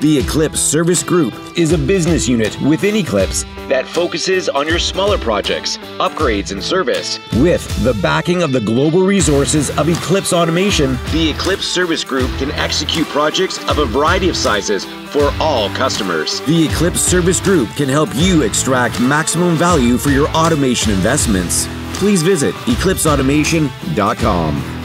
The Eclipse Service Group is a business unit within Eclipse that focuses on your smaller projects, upgrades, and service. With the backing of the global resources of Eclipse Automation, the Eclipse Service Group can execute projects of a variety of sizes for all customers. The Eclipse Service Group can help you extract maximum value for your automation investments. Please visit eclipseautomation.com.